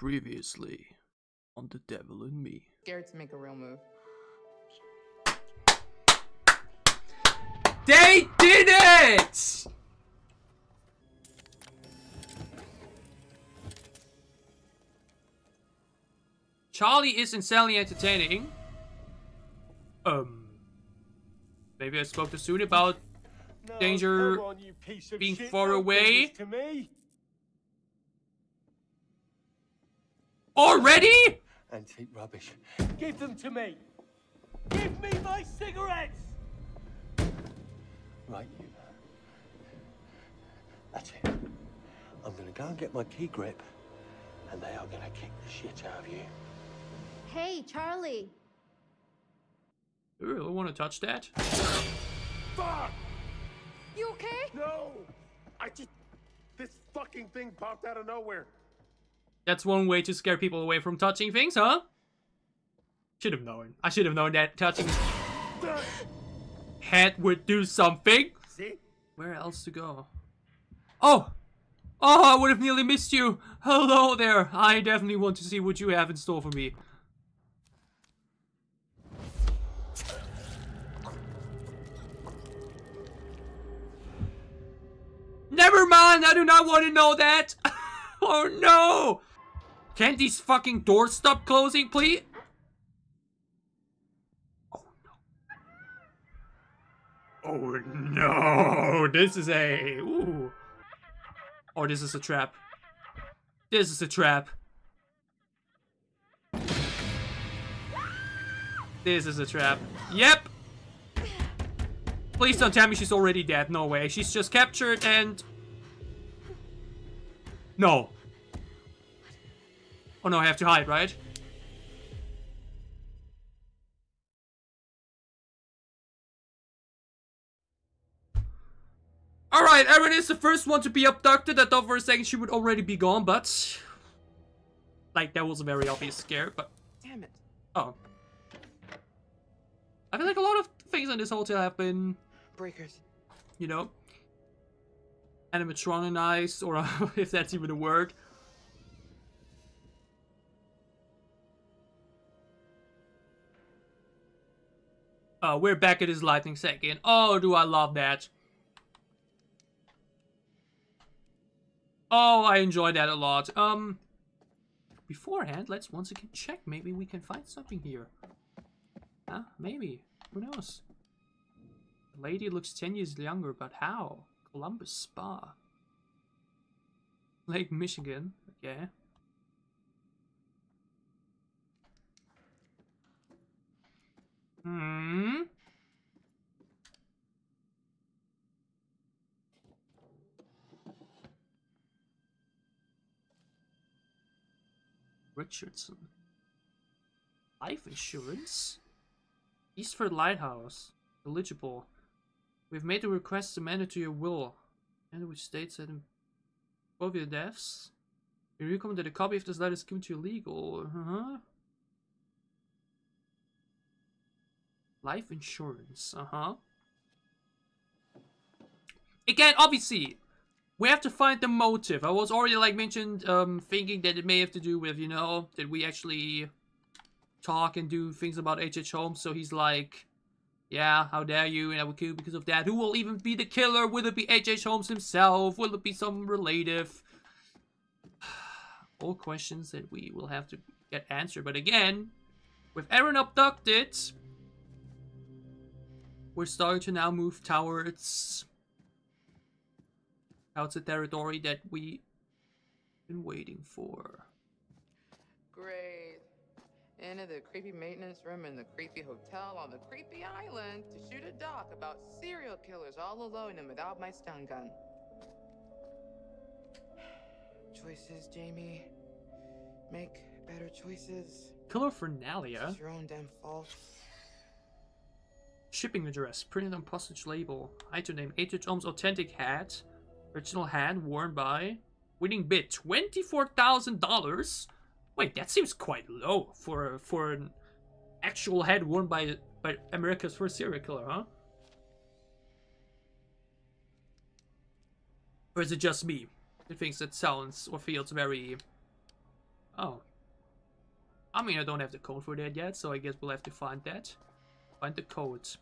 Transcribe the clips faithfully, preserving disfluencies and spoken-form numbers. Previously on The Devil and Me. Scared to make a real move. They did it! Charlie is insanely entertaining. Um, maybe I spoke too soon about no, danger on, being shit. far Don't away. To me. Already? Antique rubbish. Give them to me. Give me my cigarettes. Right, you. That's it. I'm gonna go and get my key grip, and they are gonna kick the shit out of you. Hey, Charlie. Ooh, I don't want to touch that. Fuck! You okay? No! I just... This fucking thing popped out of nowhere. That's one way to scare people away from touching things, huh? Should have known. I should have known that touching head would do something. See? Where else to go? Oh! Oh, I would have nearly missed you. Hello there. I definitely want to see what you have in store for me. Never mind, I do not want to know that. Oh no! Can't these fucking doors stop closing, please? Oh no. Oh no! This is a... Ooh. Or this is a trap. This is a trap. This is a trap. Yep! Please don't tell me she's already dead. No way. She's just captured and... No. Oh no, I have to hide, right? Alright, Erin is the first one to be abducted. I thought for a second she would already be gone, but... Like, that was a very obvious scare, but... Damn it. Oh. I feel like a lot of things in this hotel have been... Breakers. You know, animatronized, or if that's even a word. Uh, we're back at his lightning second. Oh, do I love that. Oh, I enjoy that a lot. Um, beforehand, let's once again check. Maybe we can find something here. Huh? Maybe. Who knows? The lady looks ten years younger, but how? Columbus Spa. Lake Michigan. Yeah. Hmm. Richardson. Life insurance? Eastford Lighthouse. Eligible. We've made a request amended to your will, and which states that in both your deaths, you recommend that a copy of this letter is given to your legal. Uh-huh. Life insurance. Uh-huh. Again, obviously, we have to find the motive. I was already, like, mentioned, um, thinking that it may have to do with, you know, that we actually talk and do things about H H Holmes, so he's like... Yeah, how dare you, and I would kill you because of that. Who will even be the killer? Will it be H H Holmes himself? Will it be some relative? All questions that we will have to get answered. But again, with Erin abducted, we're starting to now move towards... towards the territory that we've been waiting for. Great. Into the creepy maintenance room in the creepy hotel on the creepy island to shoot a doc about serial killers all alone and without my stun gun. Choices, Jamie. Make better choices. Killer Fernalia. It's your own damn fault. Shipping address. Printed on postage label. Item name. H H Holmes authentic hat. Original hat worn by. Winning bid. twenty-four thousand dollars. Wait, that seems quite low for for an actual head worn by by America's first serial killer, huh? Or is it just me that thinks that sounds or feels very Oh. I mean, I don't have the code for that yet, so I guess we'll have to find that. Find the codes.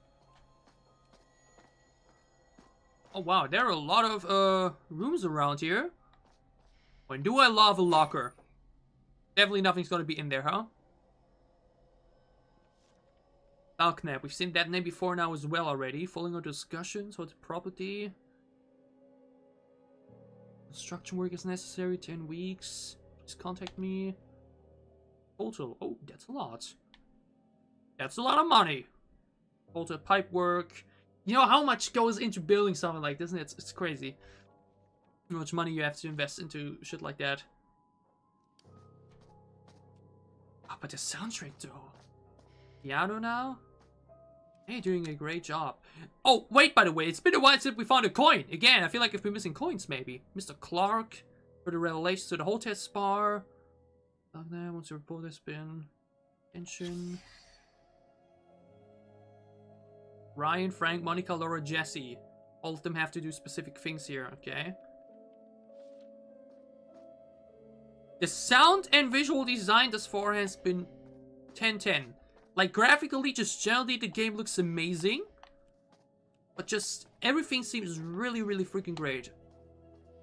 Oh wow, there are a lot of uh, rooms around here. When do I love a locker? Definitely nothing's gonna be in there, huh? Alknap, we've seen that name before now as well already. Following our discussions, what's property? Construction work is necessary, ten weeks. Please contact me. Total, oh, that's a lot. That's a lot of money. Alter pipe work. You know how much goes into building something like this, and it's, it's crazy. How much money you have to invest into shit like that. Ah, oh, but the soundtrack though. Piano now? Hey, doing a great job. Oh, wait, by the way, it's been a while since we found a coin. Again, I feel like I've been missing coins, maybe. Mister Clark, for the revelations to the whole test bar. Down there, once the report has been... Attention. Ryan, Frank, Monica, Laura, Jesse. All of them have to do specific things here, okay? The sound and visual design thus far has been ten ten. Like, graphically, just generally, the game looks amazing. But just, everything seems really, really freaking great.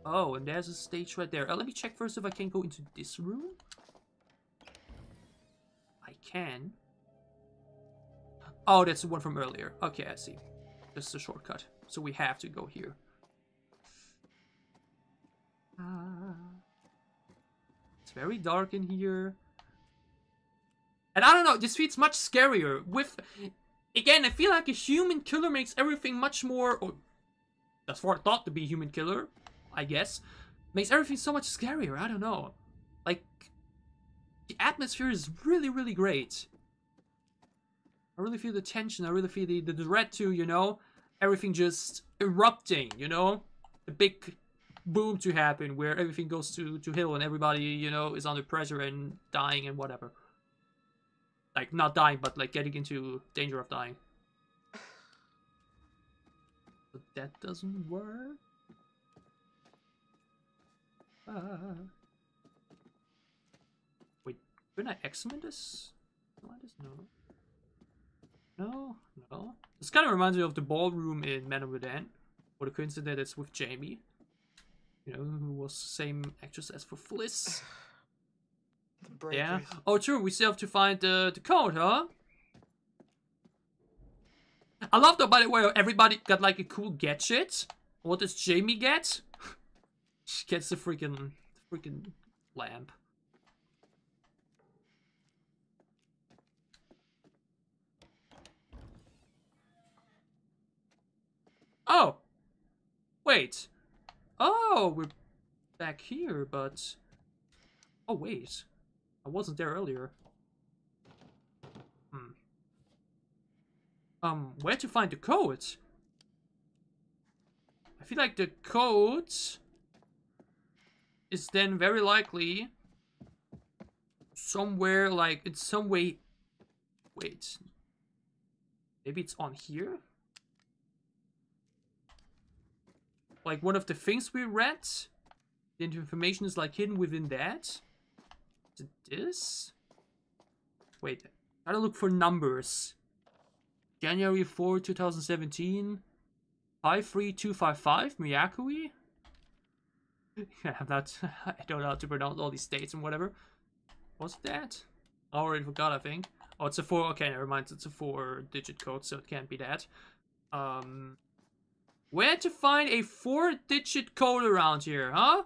Oh, and there's a stage right there. Uh, let me check first if I can go into this room. I can. Oh, that's the one from earlier. Okay, I see. This is a shortcut. So we have to go here. Uh, it's very dark in here. And I don't know, this feels much scarier. With, again, I feel like a human killer makes everything much more... Or, that's what I thought to be human killer, I guess. Makes everything so much scarier, I don't know. Like, the atmosphere is really, really great. I really feel the tension, I really feel the, the dread too, you know? Everything just erupting, you know? The big boom to happen where everything goes to, to hell and everybody, you know, is under pressure and dying and whatever. Like, not dying, but like getting into danger of dying. But that doesn't work. Uh. Wait, couldn't I X-Men this? No, I just know. No, no. This kind of reminds me of the ballroom in Man of Medan. What a coincidence that it's with Jamie. You know, who was the same actress as for Fliss. Yeah. Oh, true. We still have to find the, the code, huh? I love that, by the way, everybody got like a cool gadget. What does Jamie get? She gets the freaking, the freaking lamp. Oh. Wait. Oh, we're back here, but... Oh, wait. I wasn't there earlier. Hmm. Um, where to find the code? I feel like the code is then very likely somewhere, like, in some way... Wait. Maybe it's on here? Like, one of the things we read? The information is, like, hidden within that? Is it this? Wait, I gotta look for numbers. January fourth, two thousand seventeen. five three two five five, Miyakui? I'm not, I don't know how to pronounce all these dates and whatever. What's that? I already forgot, I think. Oh, it's a four, okay, never mind. It's a four digit code, so it can't be that. Um, where to find a four digit code around here, huh?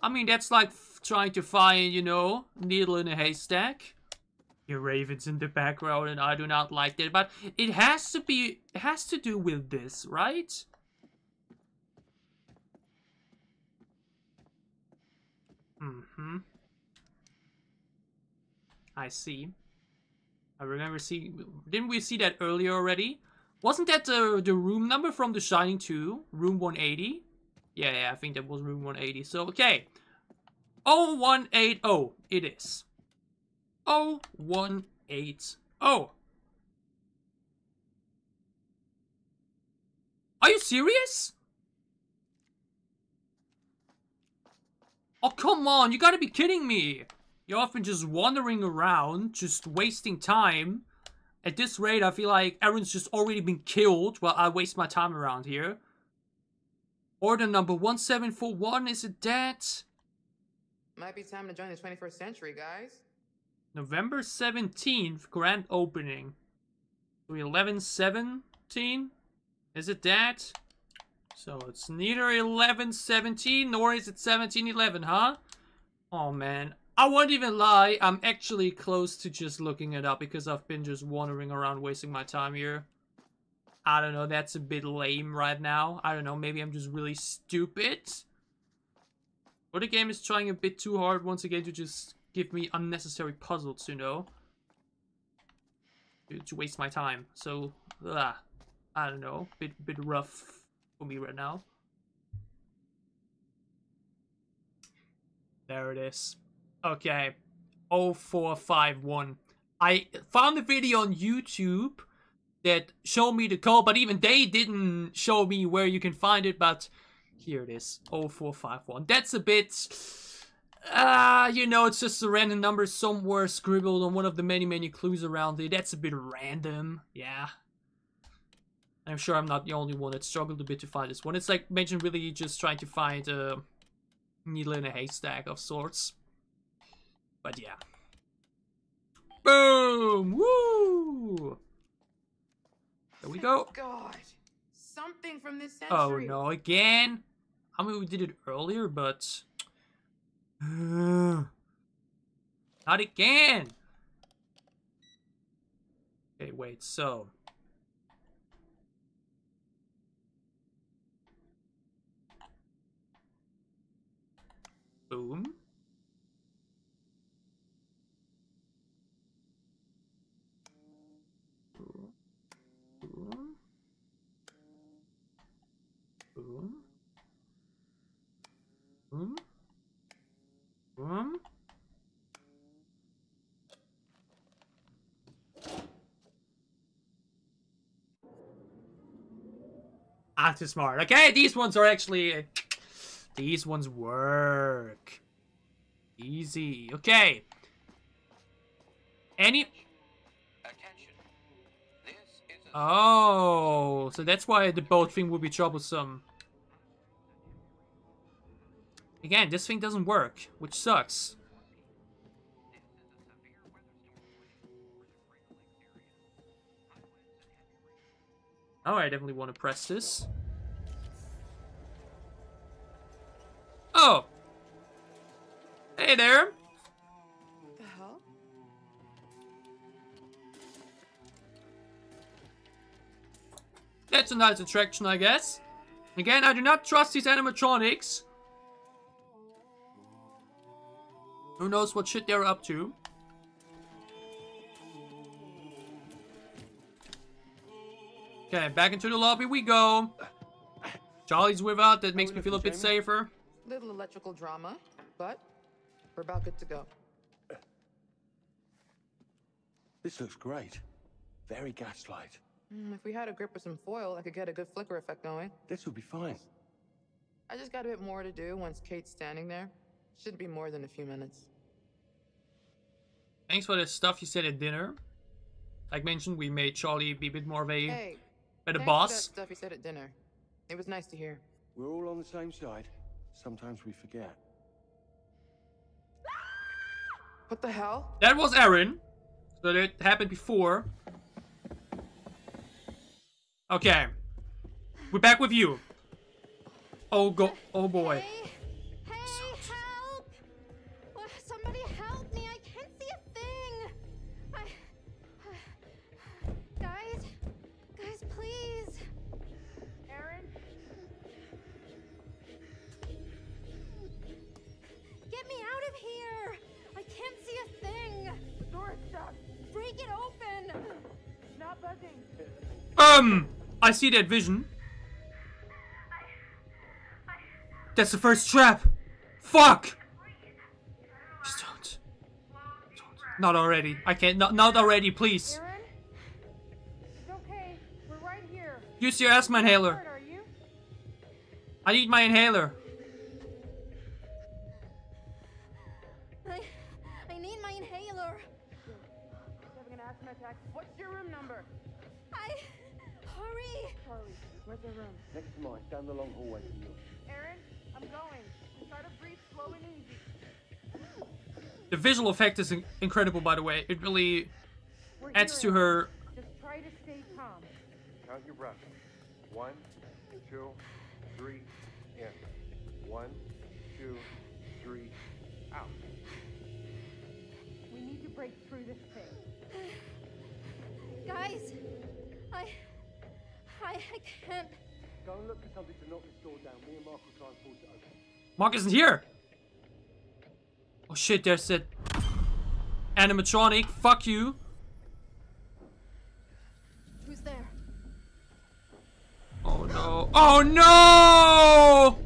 I mean, that's like trying to find, you know, needle in a haystack. Your ravens in the background, and I do not like that. But it has to be, it has to do with this, right? Mm-hmm. I see. I remember seeing, didn't we see that earlier already? Wasn't that the, the room number from The Shining two? Room one eighty? Yeah, yeah, I think that was room one eighty. So, okay. oh one eighty. It is. oh one eighty. Are you serious? Oh, come on. You gotta be kidding me. You're often just wandering around, just wasting time. At this rate, I feel like Erin's just already been killed while I waste my time around here. Order number one seven four one, is it dead? Might be time to join the twenty-first century, guys. November seventeenth, grand opening. eleven seventeen? Is it that? So it's neither eleven seventeen nor is it seventeen eleven, huh? Oh man, I won't even lie, I'm actually close to just looking it up because I've been just wandering around wasting my time here. I don't know, that's a bit lame right now. I don't know, maybe I'm just really stupid. Or the game is trying a bit too hard once again to just give me unnecessary puzzles, you know? To waste my time. So, uh, I don't know, bit bit rough for me right now. There it is. Okay, oh four five one. I found a video on YouTube that showed me the code, but even they didn't show me where you can find it, but here it is, oh four five one. That's a bit... Uh, you know, it's just a random number somewhere scribbled on one of the many, many clues around it. That's a bit random, yeah. I'm sure I'm not the only one that struggled a bit to find this one. It's like, imagine really just trying to find a needle in a haystack of sorts. But yeah. Boom! Woo! There we go. God, something from this century. Oh no, again? I mean, we did it earlier, but... Not again! Okay, wait, so... Boom. Boom. Boom. Boom. Boom. Boom. Ah, too smart. Okay, these ones are actually... These ones work. Easy. Okay. Any... Attention. This is a... Oh, so that's why the boat thing would be troublesome. Again, this thing doesn't work, which sucks. Oh, I definitely want to press this. Oh! Hey there! What the hell? That's a nice attraction, I guess. Again, I do not trust these animatronics. Who knows what shit they're up to? Okay, back into the lobby we go. Charlie's without, that makes me feel a bit safer. Little electrical drama, but we're about good to go. This looks great. Very gaslight. Mm, if we had a grip with some foil, I could get a good flicker effect going. This would be fine. I just got a bit more to do once Kate's standing there. Should be more than a few minutes. Thanks for the stuff you said at dinner. Like mentioned, we made Charlie be a bit more of a hey, better boss. Thanks for that stuff you said at dinner. It was nice to hear. We're all on the same side. Sometimes we forget. What the hell? That was Erin. So that happened before. Okay. We're back with you. Oh go oh boy. Hey. Um, I see that vision. That's the first trap. Fuck. Just don't. Don't. Not already. I can't. Not, not already, please. Erin? It's okay. We're right here. Use your asthma inhaler. I need my inhaler. in my inhaler. Having an asthma attack. What's your room number? I... Hurry! Charlie, where's the room? Next to mine, down the long hallway from yours. Erin, I'm going. Try to breathe slow and easy. The visual effect is in incredible, by the way. It really We're adds to her... Just try to stay calm. Count your breath. One, two, three, in. One, two, three, out. We need to break through this thing. Guys, I... I, I can't. Go and look for something to knock this door down. Me and Mark will try and force it open. Mark isn't here! Oh shit, there's that animatronic. Fuck you. Who's there? Oh no. Oh no!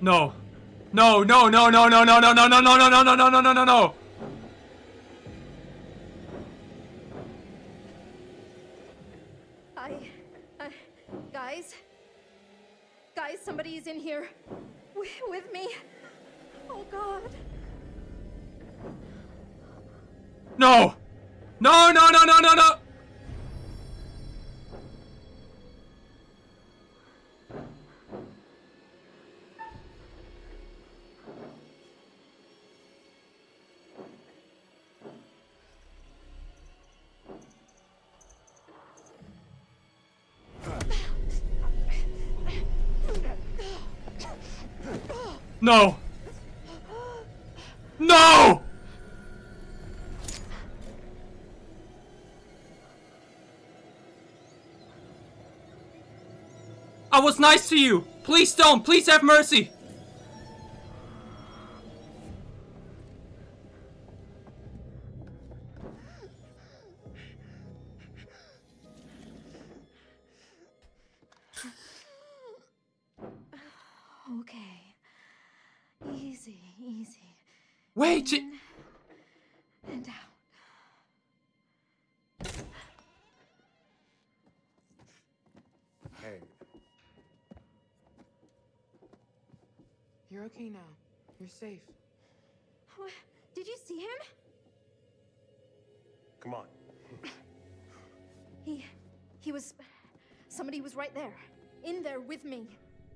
No. No, no, no, no, no, no, no, no, no, no, no, no, no, no, no, no, no, no. I, uh, guys, guys, somebody is in here w with me. Oh God! No, no, no, no, no, no, no. No! No! I was nice to you! Please don't! Please have mercy! Wait! In and out. Hey. You're okay now. You're safe. What? Did you see him? Come on. he... He was... Somebody was right there. In there with me.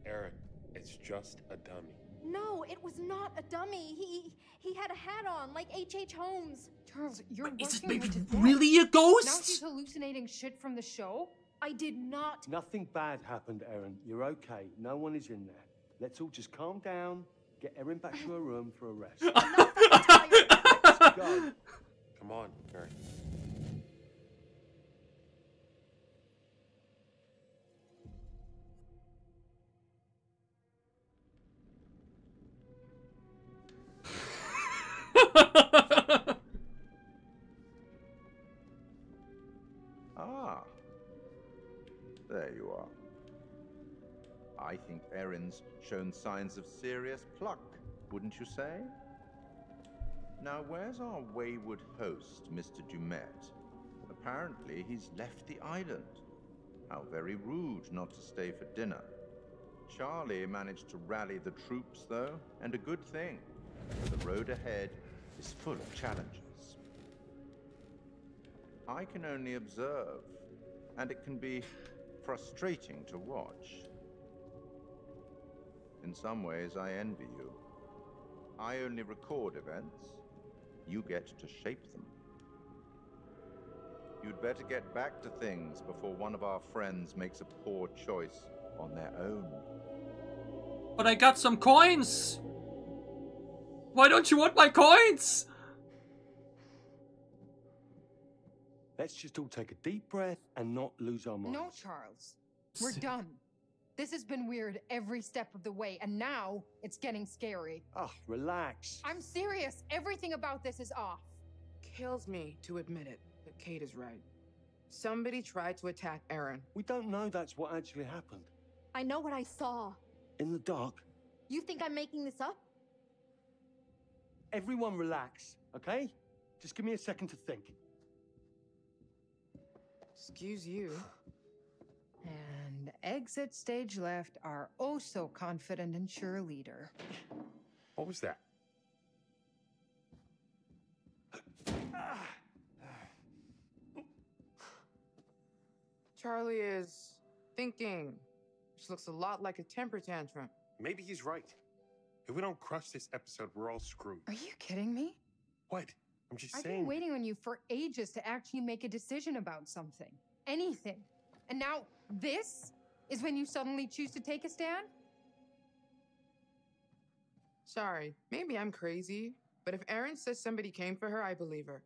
Erin, it's just a dummy. No, it was not a dummy. He he had a hat on, like H H Holmes. Charles, you're working with his head. Is this really a ghost? Now she's hallucinating shit from the show? I did not. Nothing bad happened, Erin. You're okay. No one is in there. Let's all just calm down. Get Erin back to her room for a rest. I'm not fucking tired. Let's go. Come on, Erin. Ah, there you are. I think Erin's shown signs of serious pluck, wouldn't you say? Now, where's our wayward host, Mister Dumet? Apparently, he's left the island. How very rude not to stay for dinner. Charlie managed to rally the troops, though, and a good thing. The road ahead is full of challenges. I can only observe, and it can be frustrating to watch. In some ways, I envy you. I only record events. You get to shape them. You'd better get back to things before one of our friends makes a poor choice on their own. But I got some coins! Why don't you want my coins? Let's just all take a deep breath and not lose our minds. No, Charles. We're done. This has been weird every step of the way, and now it's getting scary. Oh, relax. I'm serious. Everything about this is off. Kills me to admit it, but Kate is right. Somebody tried to attack Erin. We don't know that's what actually happened. I know what I saw. In the dark. You think I'm making this up? Everyone relax, okay? Just give me a second to think. Excuse you. And exit stage left, our oh so confident and sure leader. What was that? Charlie is thinking, which looks a lot like a temper tantrum. Maybe he's right. If we don't crush this episode, we're all screwed. Are you kidding me? What? I'm just I've saying. I've been waiting on you for ages to actually make a decision about something. Anything. And now this is when you suddenly choose to take a stand? Sorry, maybe I'm crazy, but if Erin says somebody came for her, I believe her.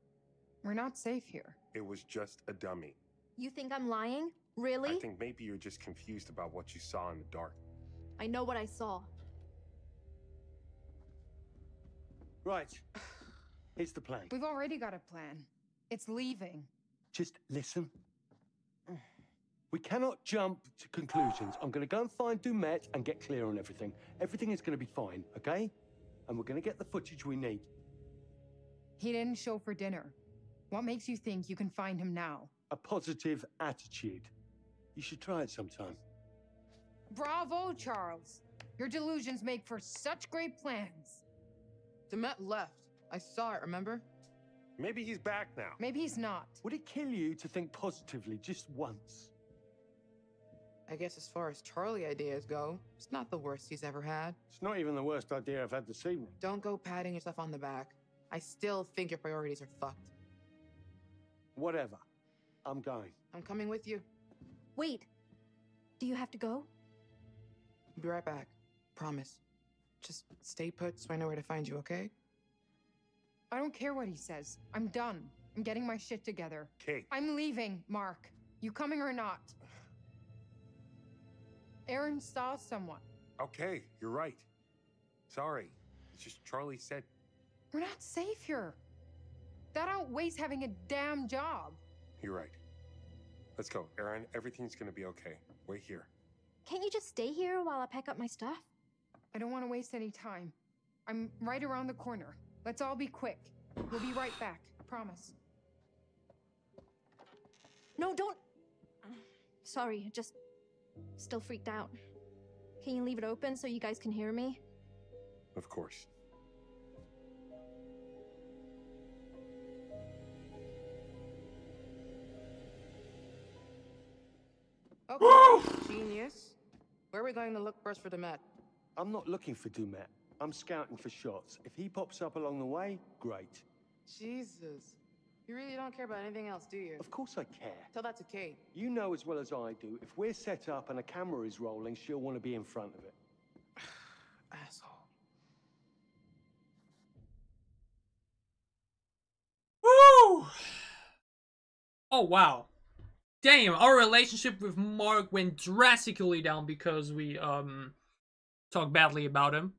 We're not safe here. It was just a dummy. You think I'm lying? Really? I think maybe you're just confused about what you saw in the dark. I know what I saw. Right. Here's the plan. We've already got a plan. It's leaving. Just listen. We cannot jump to conclusions. I'm going to go and find Dumet and get clear on everything. Everything is going to be fine, okay? And we're going to get the footage we need. He didn't show for dinner. What makes you think you can find him now? A positive attitude. You should try it sometime. Bravo, Charles. Your delusions make for such great plans. Demet left. I saw it, remember? Maybe he's back now. Maybe he's not. Would it kill you to think positively just once? I guess as far as Charlie ideas go, it's not the worst he's ever had. It's not even the worst idea I've had this evening. Don't go patting yourself on the back. I still think your priorities are fucked. Whatever. I'm going. I'm coming with you. Wait. Do you have to go? I'll be right back. Promise. Just stay put so I know where to find you, okay? I don't care what he says. I'm done. I'm getting my shit together. Kate. I'm leaving, Mark. You coming or not? Erin saw someone. Okay, you're right. Sorry. It's just Charlie said... We're not safe here. That outweighs having a damn job. You're right. Let's go, Erin. Everything's gonna be okay. Wait here. Can't you just stay here while I pack up my stuff? I don't want to waste any time. I'm right around the corner. Let's all be quick. We'll be right back. Promise. No, don't... Sorry, just... Still freaked out. Can you leave it open so you guys can hear me? Of course. Okay, genius. Where are we going to look first for Dumet? I'm not looking for Dumet. I'm scouting for shots. If he pops up along the way, great. Jesus. You really don't care about anything else, do you? Of course I care. Tell that to Kate. You know as well as I do, if we're set up and a camera is rolling, she'll want to be in front of it. Asshole. Woo! Oh, wow. Damn, our relationship with Mark went drastically down because we, um, talked badly about him.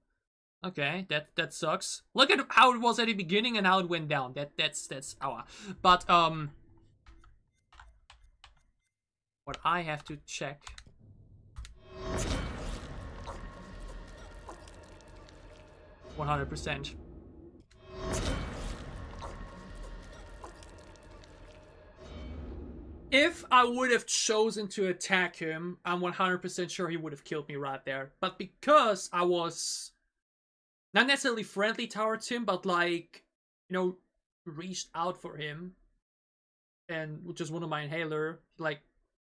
Okay, that that sucks. Look at how it was at the beginning and how it went down. That that's that's our. But um, what I have to check. One hundred percent. If I would have chosen to attack him, I'm one hundred percent sure he would have killed me right there. But because I was. Not necessarily friendly towards him, but like, you know, reached out for him. And with just one of my inhaler, like,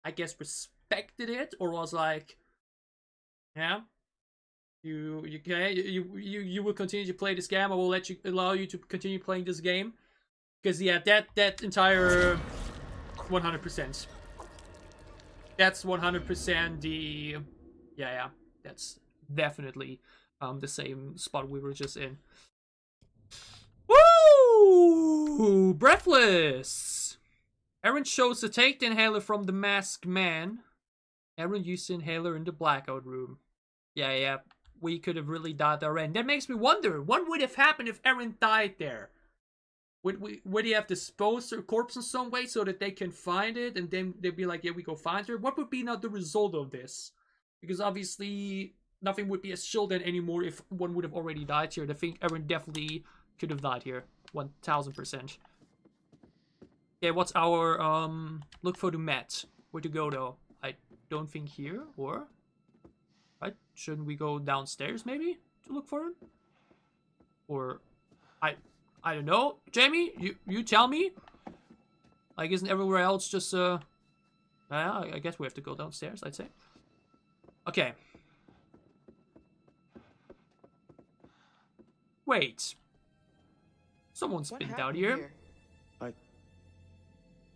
I guess respected it, or was like, yeah, you you okay? You you you will continue to play this game. I will let you allow you to continue playing this game, because yeah, that that entire one hundred percent. That's one hundred percent the yeah yeah. That's definitely. Um, the same spot we were just in. Woo! Breathless! Erin chose to take the inhaler from the masked man. Erin used the inhaler in the blackout room. Yeah, yeah. We could have really died there. And that makes me wonder, what would have happened if Erin died there? Would we would he have disposed her corpse in some way so that they can find it and then they'd be like, yeah, we go find her? What would be not the result of this? Because obviously... Nothing would be as shielded anymore if one would have already died here. I think Erin definitely could have died here. one thousand percent. Okay, what's our, um, look for the mat? Where to go, though? I don't think here, or? Right? Shouldn't we go downstairs, maybe? To look for him? Or, I I don't know. Jamie, you, you tell me. Like, isn't everywhere else just, uh... I, I guess we have to go downstairs, I'd say. Okay. Wait. Someone's been down here. here. I...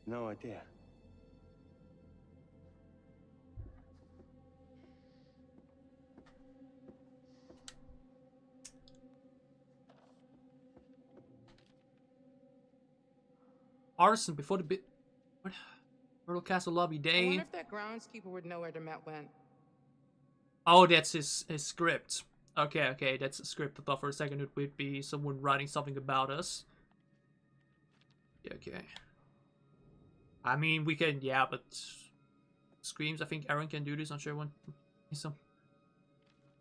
No idea. Arson before the bit. What? Myrtle Castle lobby day. I wonder if that groundskeeper would know where the Matt went. Oh, that's his his script. Okay, okay, that's a script. I thought for a second it would be someone writing something about us. Yeah, okay. I mean, we can, yeah, but screams. I think Erin can do this. Not sure when. Some.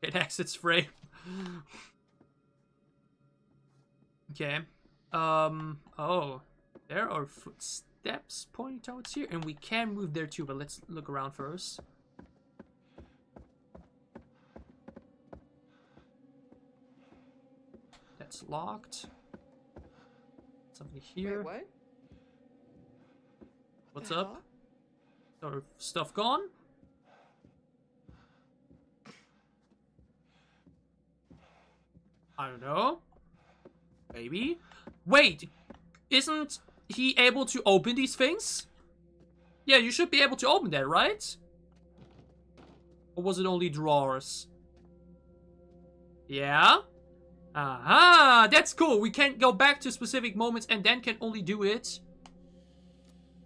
It exits frame. Okay. Um. Oh. There are footsteps pointing towards here, and we can move there too, but let's look around first. That's locked. Something here. Wait, what? What's up? Our stuff gone? I don't know. Maybe. Wait! Isn't... he able to open these things? Yeah, you should be able to open that, right? Or was it only drawers? Yeah. Aha! That's cool. We can't go back to specific moments and then can only do it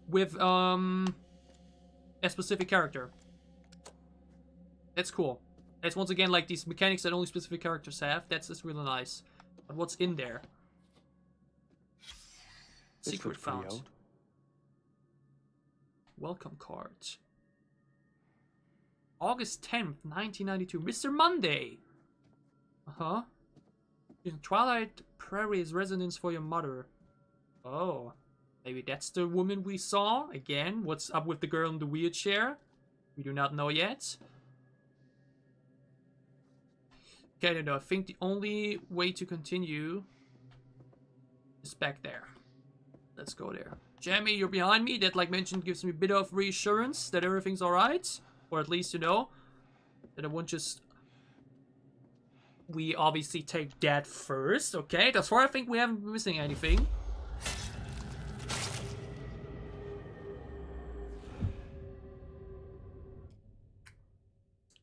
with um a specific character. That's cool. That's once again like these mechanics that only specific characters have. That's just really nice. But what's in there? Secret found. Welcome card. August tenth, nineteen ninety-two. Mister Monday! Uh-huh. In Twilight Prairie's residence for your mother. Oh. Maybe that's the woman we saw? Again, what's up with the girl in the wheelchair? We do not know yet. Okay, no, no. I think the only way to continue is back there. Let's go there. Jamie, you're behind me. That, like mentioned, gives me a bit of reassurance that everything's alright. Or at least, you know, that I won't just... We obviously take that first, okay? That's why I think we haven't been missing anything.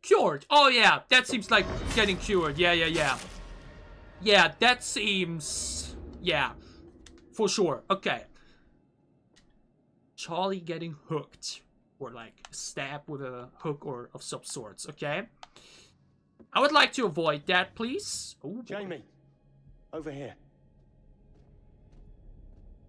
Cured! Oh, yeah. That seems like getting cured. Yeah, yeah, yeah. Yeah, that seems... Yeah. For sure. Okay. Charlie getting hooked. Or like stabbed with a hook or of some sorts. Okay. I would like to avoid that, please. Ooh, Jamie. Over here.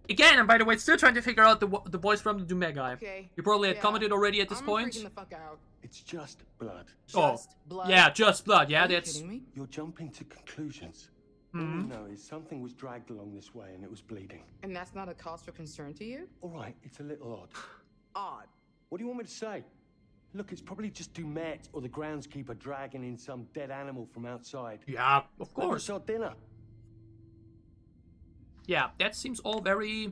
Again, and by the way, still trying to figure out the the voice from the Dume guy. Okay. You probably had yeah. commented already at this I'm point. The fuck out. It's just blood. Just oh. blood. Yeah, just blood. Yeah, Are that's... You me? You're jumping to conclusions. Mm-hmm. All we know is something was dragged along this way and it was bleeding. And that's not a cause for concern to you? All right, it's a little odd. Odd? What do you want me to say? Look, it's probably just Dumet or the groundskeeper dragging in some dead animal from outside. Yeah, of course. Our dinner. Yeah, that seems all very...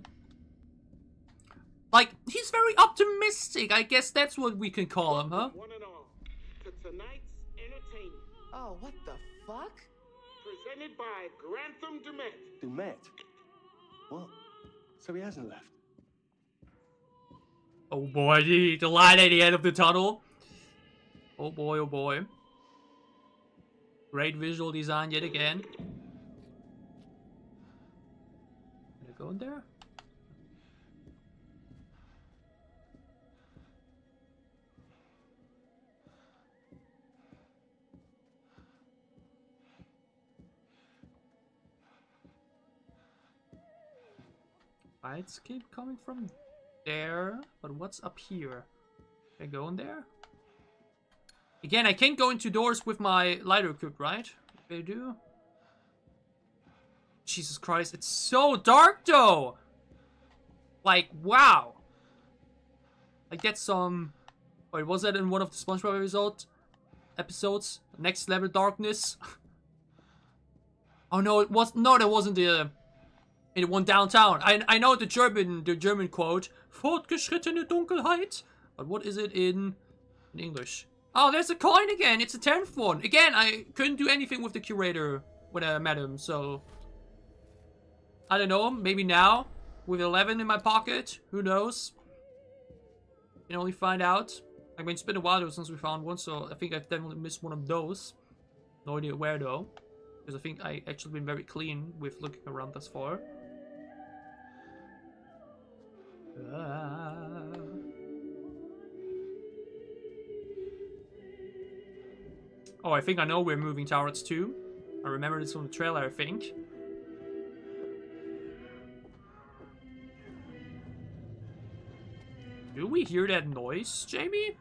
Like, he's very optimistic. I guess that's what we can call him, huh? One and all, to tonight's entertainment. Oh, what the fuck? Presented by Grantham Dumet. Dumet? What? So he hasn't left. Oh boy, the light at the end of the tunnel. Oh boy, oh boy. Great visual design yet again. Can I go in there? Lights keep coming from there, but what's up here? Can I go in there? Again, I can't go into doors with my lighter equipped, right? They do. Jesus Christ, it's so dark though! Like, wow! Like, that's some... Wait, was that in one of the SpongeBob episode... episodes? Next Level Darkness? Oh no, it was no, that wasn't the it one downtown. I I know the German the German quote, fortgeschrittene Dunkelheit. But what is it in in English? Oh, there's a coin again. It's a tenth one. Again, I couldn't do anything with the curator when I met him, so I don't know. Maybe now with eleven in my pocket, who knows? Can only find out. I mean, it's been a while since we found one, so I think I've definitely missed one of those. No idea where though, because I think I actually been very clean with looking around thus far. Ah. Oh, I think I know we're moving towards two. I remember this from the trailer, I think. Do we hear that noise, Jamie?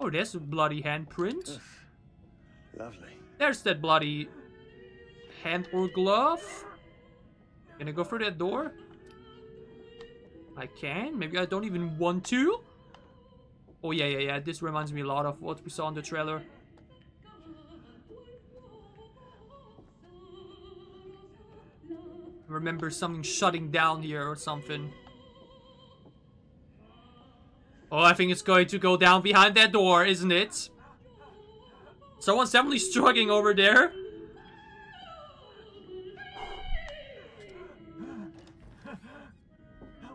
Oh, there's a bloody handprint. Lovely. There's that bloody hand or glove. Can I go through that door? I can. Maybe I don't even want to. Oh, yeah, yeah, yeah. This reminds me a lot of what we saw in the trailer. I remember something shutting down here or something. Oh, I think it's going to go down behind that door, isn't it? Someone's definitely struggling over there.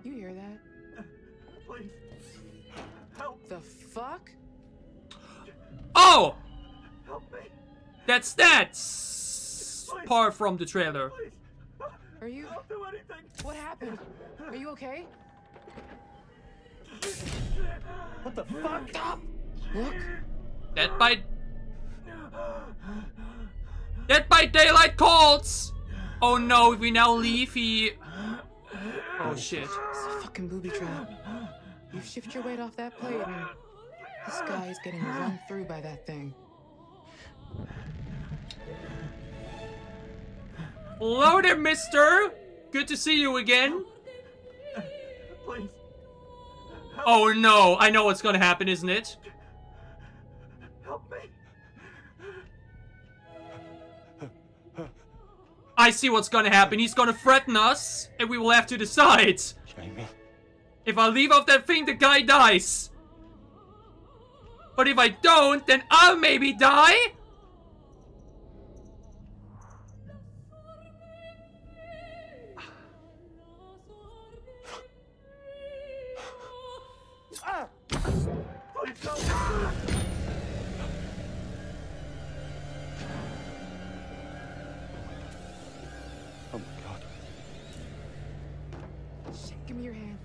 You hear that? Please. Help. The fuck? Oh! Help me. That's that Please. Part from the trailer. Please. Are you? Don't do anything. What happened? Are you okay? What the fuck? Stop! Look. Dead by. Dead by Daylight calls. Oh no! If we now leave, he. Oh shit! It's a fucking booby trap. You shift your weight off that plate, and this guy is getting run through by that thing. Hello there, mister! Good to see you again. Please. Help. Oh no, I know what's gonna happen, isn't it? Help me. I see what's gonna happen. He's gonna threaten us, and we will have to decide. Jamie. If I leave off that thing, the guy dies. But if I don't, then I'll maybe die? Oh my God. Shit, give me your hand.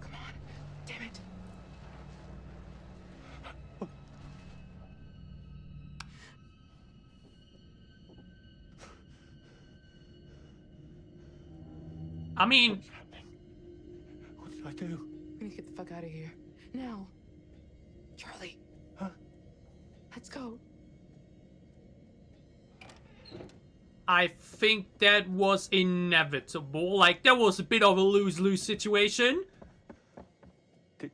Come on. Damn it. I mean, what's happening? What did I do? We need to get the fuck out of here. Now. Charlie. Huh? Let's go. I think that was inevitable. Like, that was a bit of a lose-lose situation. Did,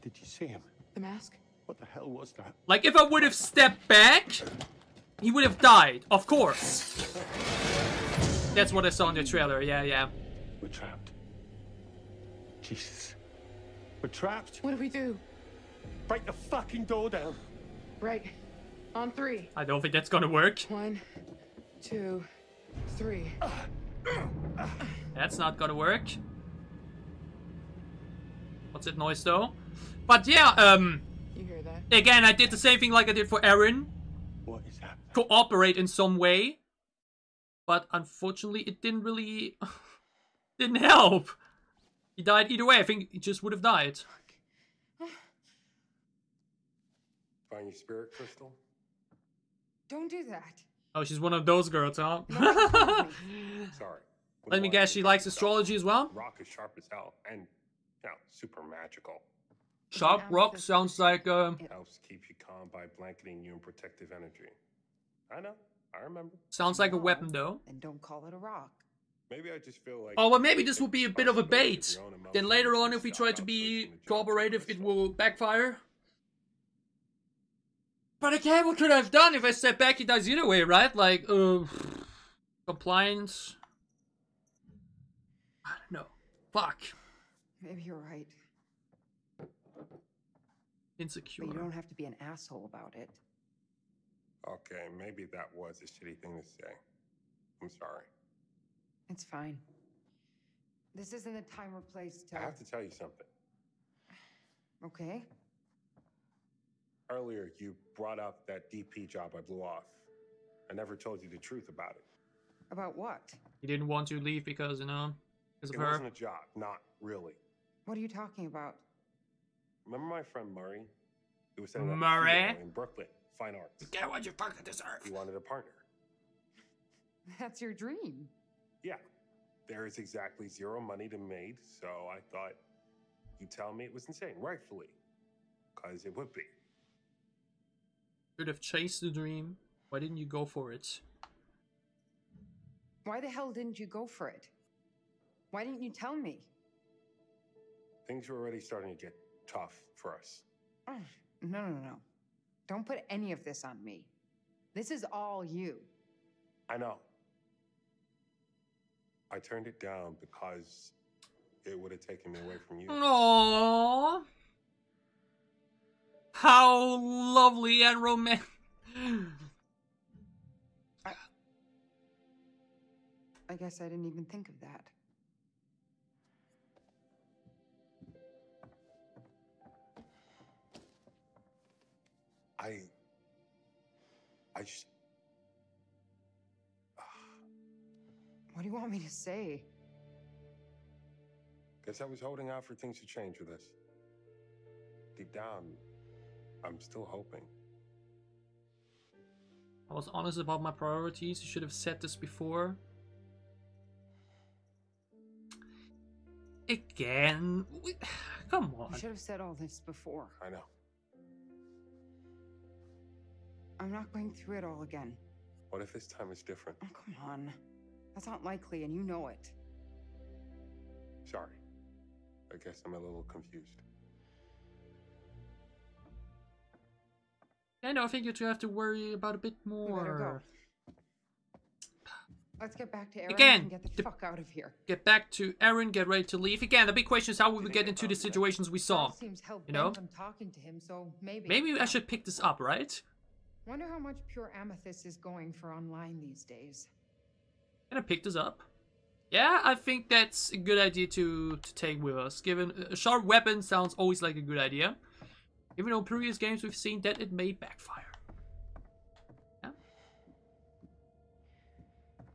did you see him? The mask? What the hell was that? Like, if I would have stepped back, he would have died. Of course. That's what I saw in the trailer. Yeah, yeah. We're trapped. Jesus. We're trapped. What do we do? Break the fucking door down. Right. On three. I don't think that's gonna work. One. Two, three. That's not gonna work. What's that noise though? But yeah, um. You hear that? Again, I did the same thing like I did for Erin. What is happening? Cooperate in some way. But unfortunately, it didn't really. didn't help. He died either way. I think he just would have died. Find your spirit crystal? Don't do that. Oh, she's one of those girls, huh? Sorry. Let me guess, she likes astrology as well? Rock is sharp as hell and, you know, super magical. Sharp rock sounds like, uh... helps keep you calm by blanketing you in protective energy. I know. I remember. Sounds like a weapon, though. And don't call it a rock. Maybe I just feel like... Oh, well, maybe this will be a bit of a bait. Then later on, if we try to be cooperative, it will backfire. But again, what could I have done if I step back? He dies either way, right? Like, uh, compliance. I don't know. Fuck. Maybe you're right. Insecure. But you don't have to be an asshole about it. Okay, maybe that was a shitty thing to say. I'm sorry. It's fine. This isn't the time or place to... I have to tell you something. Okay. Earlier, you brought up that D P job I blew off. I never told you the truth about it. About what? You didn't want to leave because, you know, because of her? It wasn't a job, not really. What are you talking about? Remember my friend Murray? He was sending Murray? In Brooklyn, fine arts. You get what you fucking deserve. He wanted a partner. That's your dream. Yeah. There is exactly zero money to made, so I thought you'd tell me it was insane, rightfully. Because it would be. Should have chased the dream. Why didn't you go for it? Why the hell didn't you go for it? Why didn't you tell me? Things were already starting to get tough for us. Oh, no, no, no. Don't put any of this on me. This is all you. I know. I turned it down because it would have taken me away from you. Aww. How lovely and romantic. I, I guess I didn't even think of that. I... I just... What do you want me to say? Guess I was holding out for things to change with us. Deep down, I'm still hoping. I was honest about my priorities. You should have said this before. Again? We... Come on. You should have said all this before. I know. I'm not going through it all again. What if this time is different? Oh, come on. That's not likely, and you know it. Sorry. I guess I'm a little confused. And I think you two have to worry about a bit more. Go. Let's get back to Erin Again, and get the, the fuck out of here. Get back to Erin, get ready to leave. Again, the big question is how will we get into the situations we saw? Seems you know? I'm talking to him, so maybe maybe I should pick this up, right? Wonder how much pure amethyst is going for online these days. Can I pick this up? Yeah, I think that's a good idea to, to take with us. Given a sharp weapon sounds always like a good idea. Even though in previous games we've seen that it may backfire. Yeah.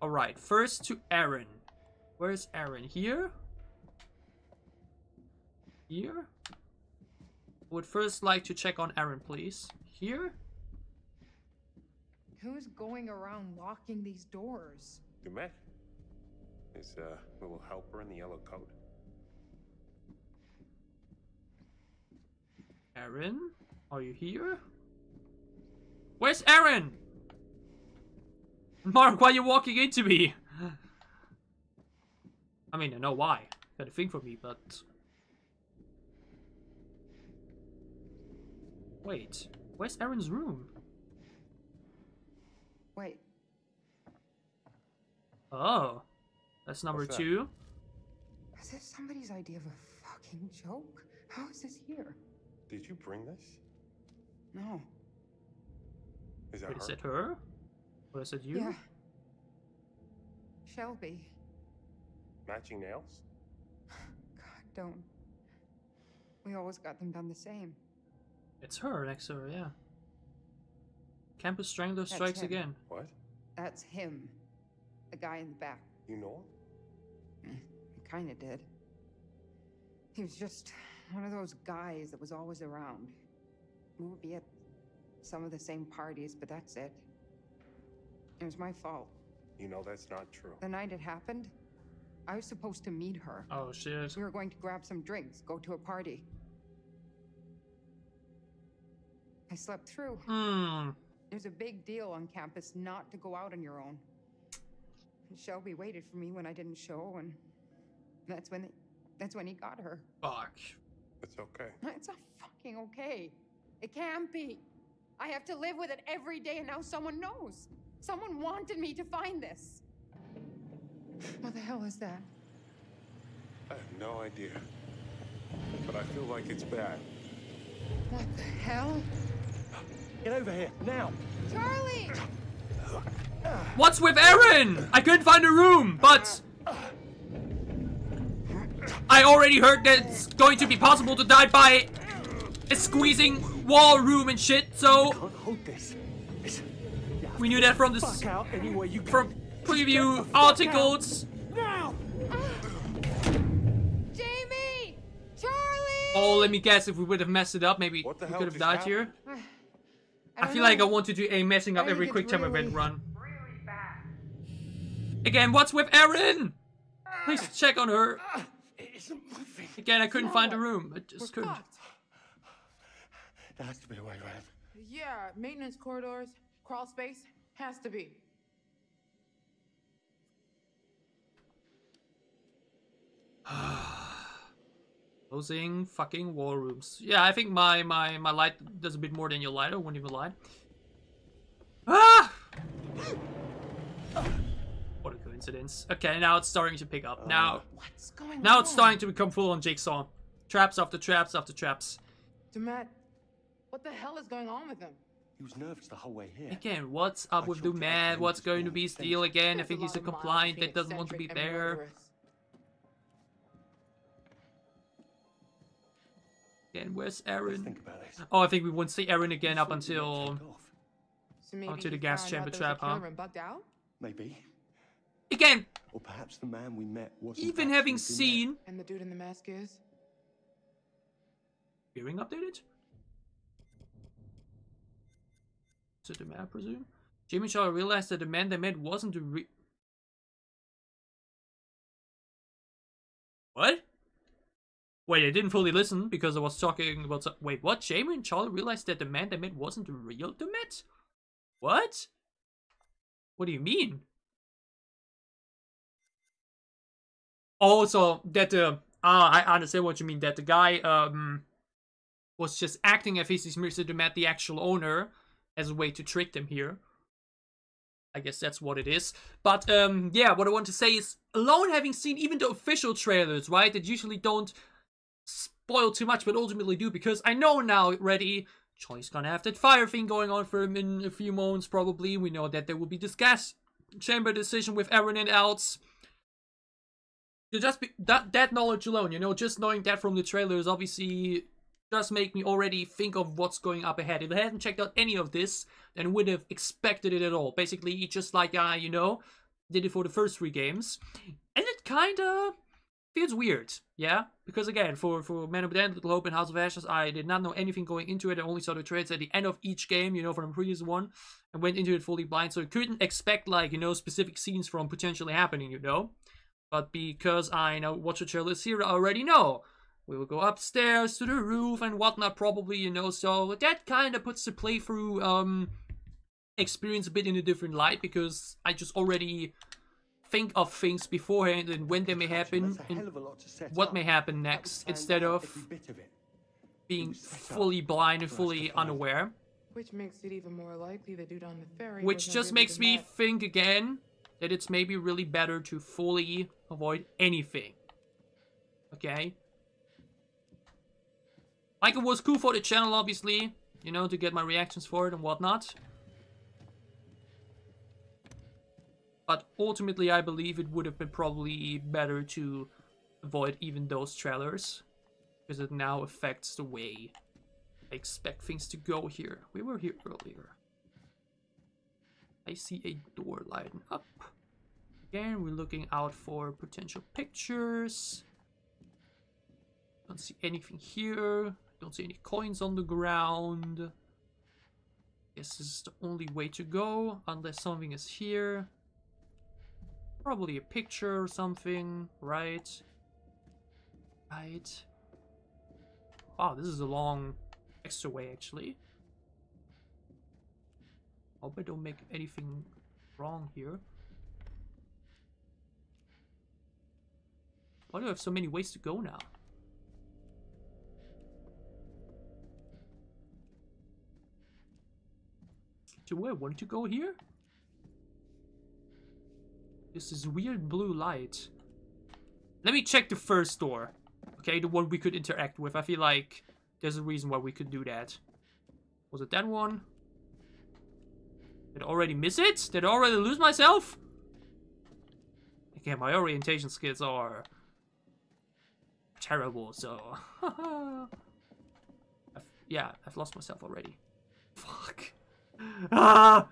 Alright, first to Erin. Where's Erin? Here? Here? I would first like to check on Erin, please. Here? Who's going around locking these doors? You met his uh, little helper in the yellow coat. Erin, are you here? Where's Erin? Mark, why are you walking into me? I mean, I know why. Got a thing for me, but wait, where's Erin's room? Wait. Oh, that's number What's that? two. Is this somebody's idea of a fucking joke? How is this here? Did you bring this? No. Is that Wait, her? Is it her? Or is it you? Yeah. Shelby. Matching nails? God, don't. We always got them done the same. It's her next to her, yeah. Campus Strangler that's strikes him. again. What? That's him. The guy in the back. You know him? I kinda did. He was just one of those guys that was always around. We would be at some of the same parties, but that's it. It was my fault. You know that's not true. The night it happened, I was supposed to meet her. Oh, shit. We were going to grab some drinks, go to a party. I slept through. Mm. There's a big deal on campus not to go out on your own. Shelby waited for me when I didn't show, and that's when they, that's when he got her. Fuck. It's okay. It's not fucking okay. It can't be. I have to live with it every day, and now someone knows. Someone wanted me to find this. What the hell is that? I have no idea. But I feel like it's bad. What the hell? Get over here, now! Charlie! What's with Erin? I couldn't find a room, but... I already heard that it's going to be possible to die by a squeezing wall room and shit, so... Can't hold this. We knew that from this... From preview articles. Now. Jamie! Charlie! Oh, let me guess, if we would have messed it up, maybe we could have died here. I, I feel know. like I want to do a messing up every quick time really, event run. Really bad. Again, what's with Erin? Please check on her. It isn't moving. Again, I couldn't no. find a room. I just We're couldn't. Fucked. There has to be a way around. Yeah, maintenance corridors, crawl space, has to be. Closing fucking war rooms. Yeah, I think my my my light does a bit more than your light. I wouldn't even lie. Ah! What a coincidence. Okay, now it's starting to pick up. Now, what's going now on? It's starting to become full on jigsaw. Traps after traps after traps. Dumat, what the hell is going on with him? He was nervous the whole way here. Again, what's up I with Dumat? What's going to be his deal again? There's I think a he's a compliant that doesn't want to be there. Again, where's Erin? Oh, I think we won't see Erin again up until so onto the gas chamber trap, huh? Maybe. Again. Or perhaps the man we met wasn't even having seen. And the dude in the mask is. Hearing updated. To the man, I presume. Jimmy and Charlie realized that the man they met wasn't the re. What? Wait, I didn't fully listen because I was talking about... Wait, what? Jamie and Charlie realized that the man they met wasn't the real Dumat? What? What do you mean? Oh, so that the... Uh, ah, I understand what you mean. That the guy um was just acting as if he's Mister Dumat, the actual owner, as a way to trick them here. I guess that's what it is. But um yeah, what I want to say is, alone having seen even the official trailers, right, that usually don't... spoil too much, but ultimately do, because I know now already Charlie's gonna have that fire thing going on for him in a few moments, probably. We know that there will be this gas chamber decision with Erin and else. So just be, that, that knowledge alone, you know, just knowing that from the trailers obviously does make me already think of what's going up ahead. If I hadn't checked out any of this, then wouldn't have expected it at all. Basically, just like I, you know, did it for the first three games. And it kinda... feels weird, yeah? Because again, for, for Man of Medan, Little Hope, and House of Ashes, I did not know anything going into it. I only saw the trades at the end of each game, you know, from the previous one. And went into it fully blind, so I couldn't expect, like, you know, specific scenes from potentially happening, you know? But because I now watch the trailers here, I already know. We will go upstairs to the roof and whatnot, probably, you know? So that kind of puts the playthrough um, experience a bit in a different light, because I just already... think of things beforehand and when they may happen and what may happen next, instead of being fully blind and fully unaware. Which makes it even more likely the dude on the ferry. Which just makes me think again that it's maybe really better to fully avoid anything. Okay? Like, it was cool for the channel, obviously, you know, to get my reactions for it and whatnot. But ultimately, I believe it would have been probably better to avoid even those trailers, because it now affects the way I expect things to go here. We were here earlier. I see a door lighting up. Again, we're looking out for potential pictures. Don't see anything here. Don't see any coins on the ground. Guess this is the only way to go, unless something is here. Probably a picture or something, right? Right. Wow, this is a long extra way, actually. Hope I don't make anything wrong here. Why do I have so many ways to go now? do I want to go here? This is weird blue light. Let me check the first door. Okay, the one we could interact with. I feel like there's a reason why we could do that. Was it that one? Did I already miss it? Did I already lose myself? Again, my orientation skills are terrible, so... I've, yeah, I've lost myself already. Fuck. Ah!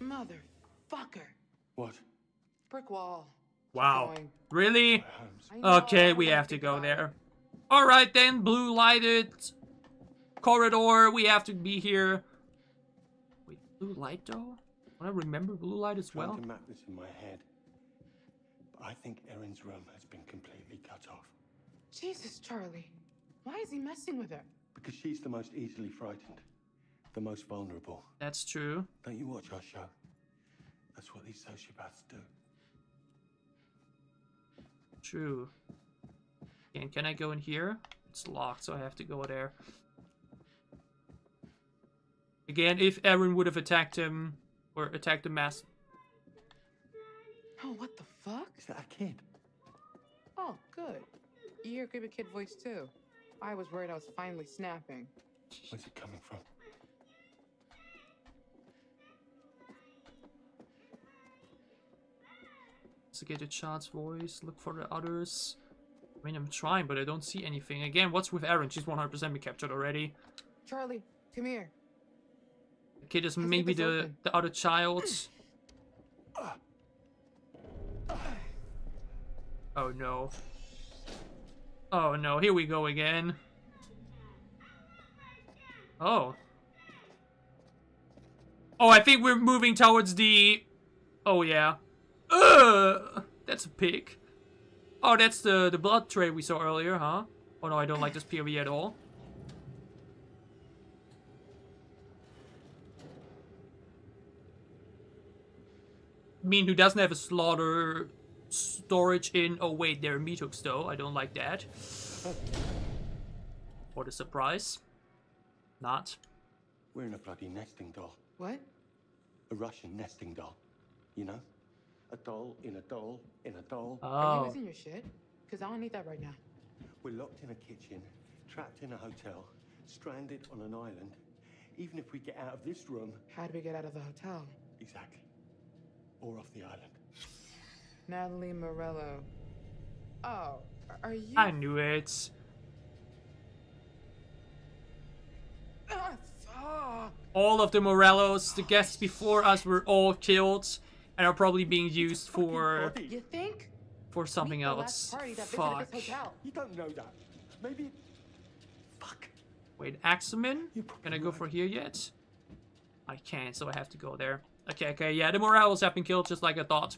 Motherfucker. What? Brick wall. Wow. Really? Okay, we have to go there. Alright then, blue lighted corridor. We have to be here. Wait, blue light though? I remember blue light as well. I'm trying to map this in my head. But I think Erin's room has been completely cut off. Jesus, Charlie. Why is he messing with her? Because she's the most easily frightened. The most vulnerable. That's true. Don't you watch our show? That's what these sociopaths do. True. And can I go in here? It's locked, so I have to go there. Again, if Erin would have attacked him or attacked the mask. Oh, what the fuck? Is that a kid? Oh, good. You hear a kid voice too. I was worried I was finally snapping. Where's it coming from? Investigate the child's voice. Look for the others. I mean, I'm trying, but I don't see anything. Again, what's with Erin? She's one hundred percent been captured already. Charlie, come here. The kid is maybe the, the other child. Oh, no. Oh, no. Here we go again. Oh. Oh, I think we're moving towards the... Oh, yeah. Uh, that's a pig. Oh, that's the, the blood tray we saw earlier, huh? Oh no, I don't like this P O V at all. I mean, who doesn't have a slaughter storage in... Oh wait, there are meat hooks though. I don't like that. What a surprise. Not. We're in a bloody nesting doll. What? A Russian nesting doll, you know? A doll in a doll in a doll. Oh. Are you losing your shit? Because I don't need that right now. We're locked in a kitchen, trapped in a hotel, stranded on an island. Even if we get out of this room... How do we get out of the hotel? Exactly. Or off the island. Natalie Morello. Oh, are you... I knew it. All of the Morellos, the guests before us, were all killed. And are probably being used for you think? for something else. Fuck. You don't know that. Maybe. Fuck. Wait, Axeman? Can I go right. for here yet? I can't, so I have to go there. Okay, okay, yeah, the Morales have been killed just like I thought.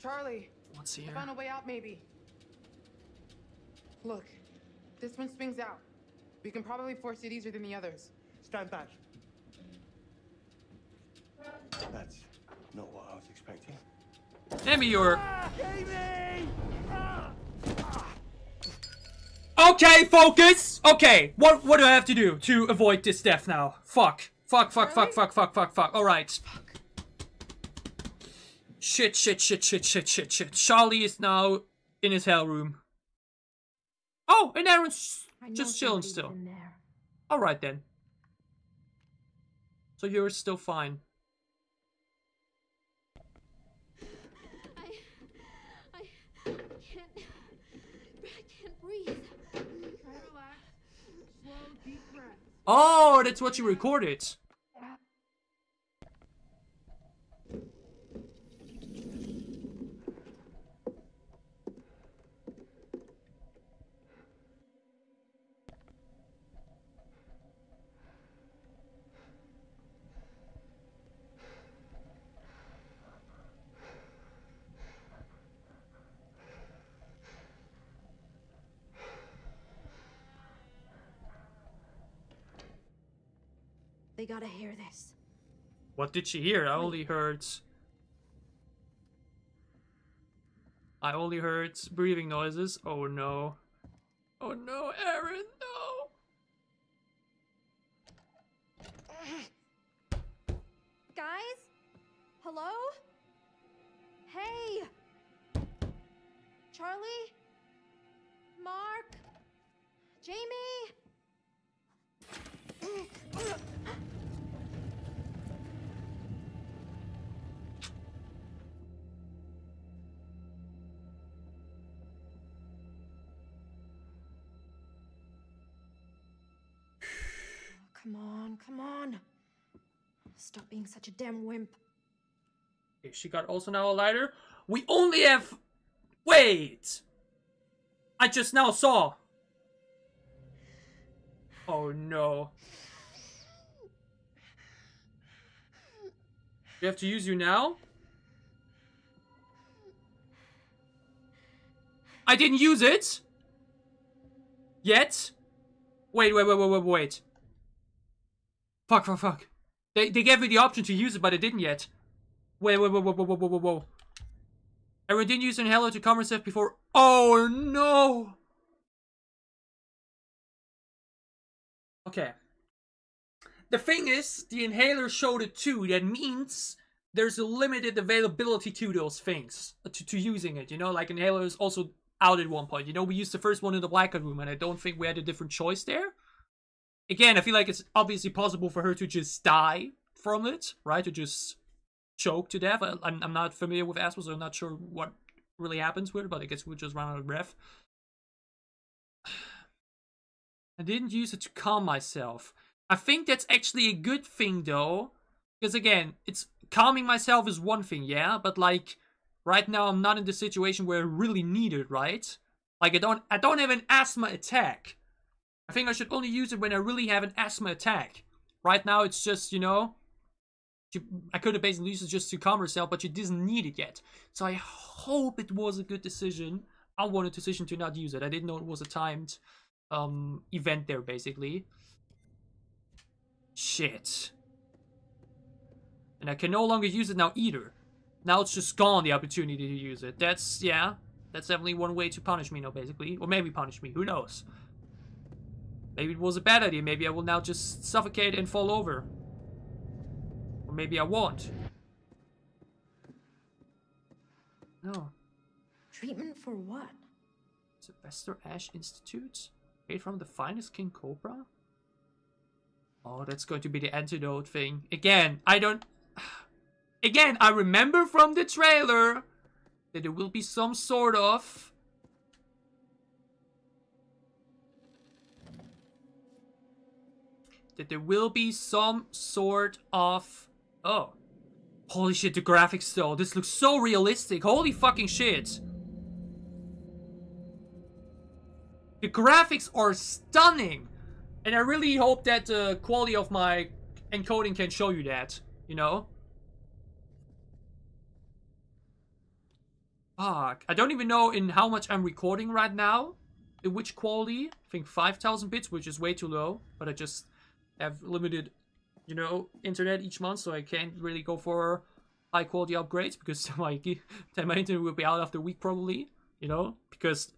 Charlie, what's here? I found a way out, maybe. Look, this one swings out. We can probably force it easier than the others. Stand back. That's not what I was expecting. Damn me your... Okay, focus! Okay, what what do I have to do to avoid this death now? Fuck. Fuck, fuck, fuck, fuck, fuck, fuck, fuck. Alright. Shit, shit, shit, shit, shit, shit, shit. Charlie is now in his hell room. Oh, and Erin's just chilling still. Alright then. So you're still fine. I, I, I can't, I can't breathe. Relax. Slow, deep breath. Oh, that's what you recorded. They gotta hear this. What did she hear? I only heard I only heard breathing noises. Oh no. Oh no, Erin, no! Guys? Hello? Hey! Charlie? Mark? Jamie? Come on, come on. Stop being such a damn wimp. Okay, she got also now a lighter. We only have... Wait! I just now saw. Oh no. We have to use you now? I didn't use it! Yet? Wait, wait, wait, wait, wait, wait. Fuck, fuck, fuck. They, they gave me the option to use it, but I didn't yet. Wait, wait, wait, whoa, whoa, whoa, whoa, whoa. Erin didn't use an inhaler to calm herself before. Oh, no. Okay. The thing is, the inhaler showed it too. That means there's a limited availability to those things. To, to using it, you know? Like, inhaler is also out at one point. You know, we used the first one in the blackout room, and I don't think we had a different choice there. Again, I feel like it's obviously possible for her to just die from it, right? To just choke to death. I, I'm, I'm not familiar with asthma, so I'm not sure what really happens with it, but I guess we'll just run out of breath. I didn't use it to calm myself. I think that's actually a good thing, though. Because, again, it's calming myself is one thing, yeah? But, like, right now I'm not in the situation where I really need it, right? Like, I don't, I don't have an asthma attack. I think I should only use it when I really have an asthma attack. Right now, it's just, you know... She, I could have basically used it just to calm herself, but she didn't need it yet. So I hope it was a good decision. I wanted a decision to not use it. I didn't know it was a timed um, event there, basically. Shit. And I can no longer use it now either. Now it's just gone, the opportunity to use it. That's, yeah. That's definitely one way to punish me now, basically. Or maybe punish me. Who knows? Maybe it was a bad idea. Maybe I will now just suffocate and fall over. Or maybe I won't. No. Treatment for what? Sylvester Ash Institute? Made from the finest King Cobra? Oh, that's going to be the antidote thing. Again, I don't... Again, I remember from the trailer that there will be some sort of... that there will be some sort of... Oh. Holy shit, the graphics though. This looks so realistic. Holy fucking shit. The graphics are stunning. And I really hope that the quality of my encoding can show you that. You know? Fuck. I don't even know in how much I'm recording right now. In which quality. I think five thousand bits, which is way too low. But I just... have limited, you know, internet each month, so I can't really go for high quality upgrades because my then my internet will be out after a week probably, you know, because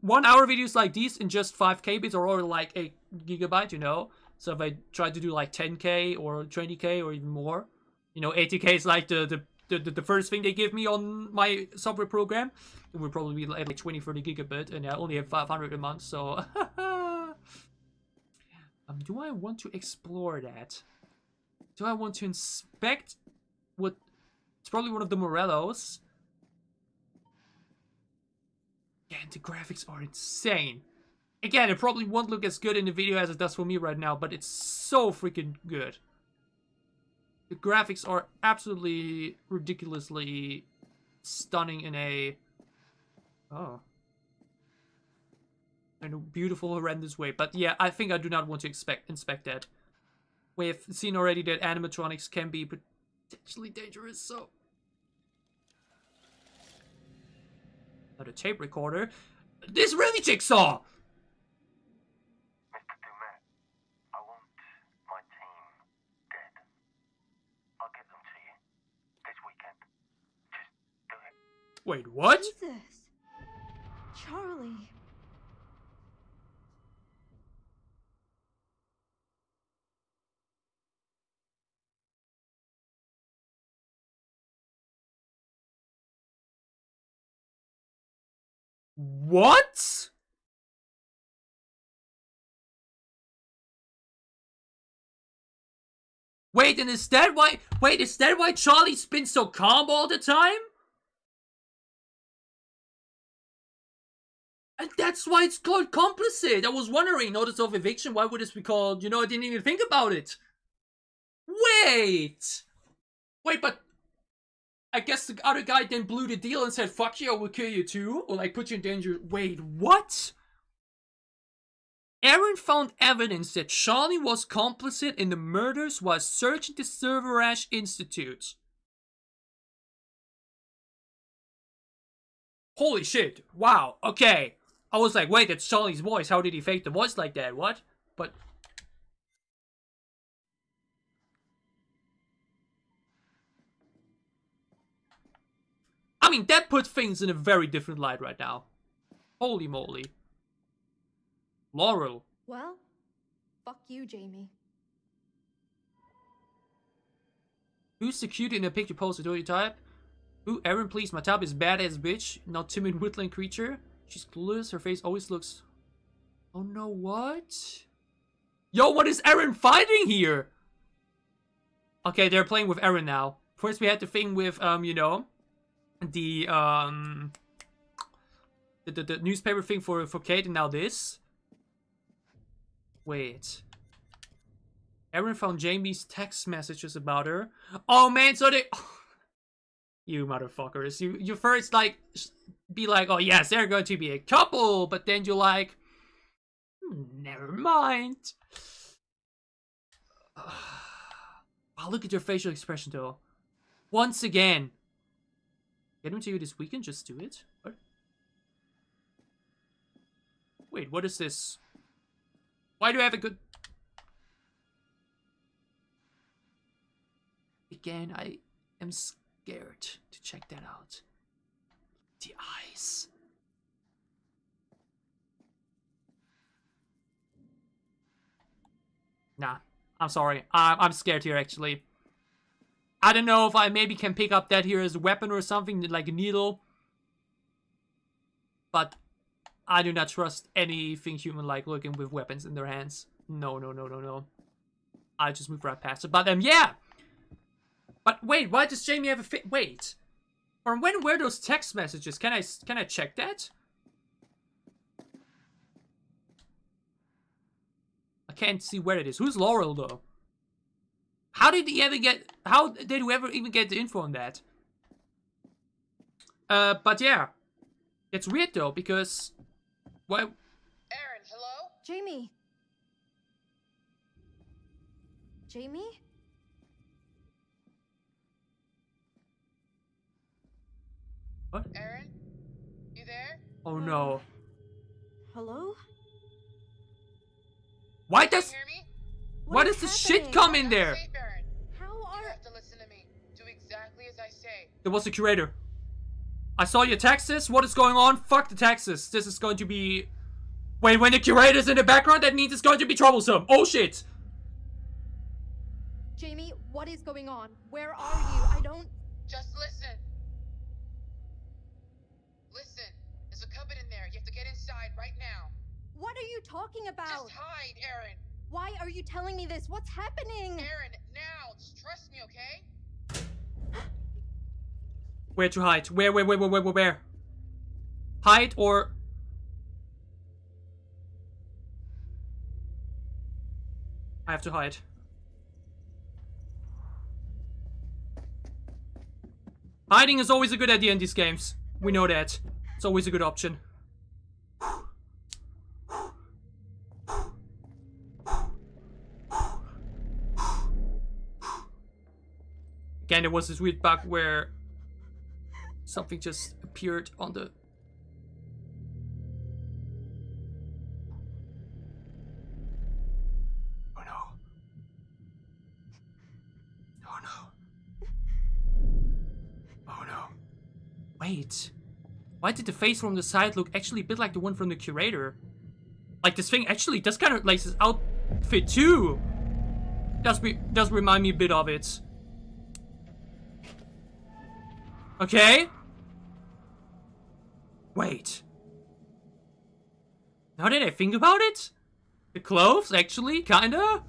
one hour videos like these in just five K bits are already like eight gigabyte, you know. So if I try to do like ten K or twenty K or even more, you know, eighty K is like the the the, the first thing they give me on my software program. It will probably be like twenty, thirty gigabit, and I only have five hundred a month, so. Um, do I want to explore that? Do I want to inspect what... It's probably one of the Morellos. Yeah, and the graphics are insane. Again, it probably won't look as good in the video as it does for me right now, but it's so freaking good. The graphics are absolutely ridiculously stunning in a... Oh... in a beautiful, horrendous way. But yeah, I think I do not want to expect, inspect that. We have seen already that animatronics can be potentially dangerous, so... Not a tape recorder. This really jigsaw! Mister Dumet, I want my team dead. I'll get them to you this weekend. Just do it. Wait, what? Jesus. Charlie. What? Wait, and is that why- wait, is that why Charlie's been so calm all the time? And that's why it's called complicit. I was wondering, notice of eviction, why would this be called, you know, I didn't even think about it. Wait! Wait, but... I guess the other guy then blew the deal and said, fuck you, I will kill you too, or like, put you in danger. Wait, what? Erin found evidence that Charlie was complicit in the murders while searching the Silver Ash Institute. Holy shit, wow, okay. I was like, wait, that's Charlie's voice, how did he fake the voice like that, what? But... I mean, that puts things in a very different light right now. Holy moly. Laurel. Well, fuck you, Jamie. Who's the cutie in the picture posted? Do you type? Ooh, Erin, please. My type is badass bitch, not timid woodland creature. She's clueless. Her face always looks... Oh no, what? Yo, what is Erin fighting here? Okay, they're playing with Erin now. First we had the thing with, um, you know... The, um, the, the, the newspaper thing for, for Kate, and now this. Wait. Erin found Jamie's text messages about her. Oh, man, so they... You motherfuckers. You, you first, like, be like, oh, yes, they're going to be a couple. But then you're like, never mind. Wow, look at your facial expression, though. Once again. Get him to you this weekend, just do it. What? Wait, what is this? Why do I have a good... Again, I am scared to check that out. The eyes. Nah, I'm sorry. I I'm scared here, actually. I don't know if I maybe can pick up that here as a weapon or something, like a needle. But I do not trust anything human-like looking with weapons in their hands. No, no, no, no, no. I just move right past it. But, um, yeah! But wait, why does Jamie have a fit? Wait. From when were those text messages? Can I, can I check that? I can't see where it is. Who's Laurel, though? How did he ever get... How did whoever even get the info on that? Uh, but yeah. It's weird though, because... Well... Erin, hello? Jamie. Jamie? What? Erin? You there? Oh no. Hello? Why does... Can you hear me? Why does this shit come in there? There was a curator. I saw your taxes. What is going on? Fuck the taxes. This is going to be... Wait, when the curator's in the background, that means it's going to be troublesome. Oh shit. Jamie, what is going on? Where are you? I don't... Just listen. Listen. There's a cupboard in there. You have to get inside right now. What are you talking about? Just hide, Erin. Why are you telling me this? What's happening? Erin, now! Just trust me, okay? Where to hide? Where, where, where, where, where, where? Hide or... I have to hide. Hiding is always a good idea in these games. We know that. It's always a good option. Again, there was this weird bug where something just appeared on the... Oh no. Oh no. Oh no. Wait. Why did the face from the side look actually a bit like the one from the curator? Like this thing actually does kind of like this outfit too. Does be does remind me a bit of it. Okay. Wait. Now that I think about it, the clothes actually kinda.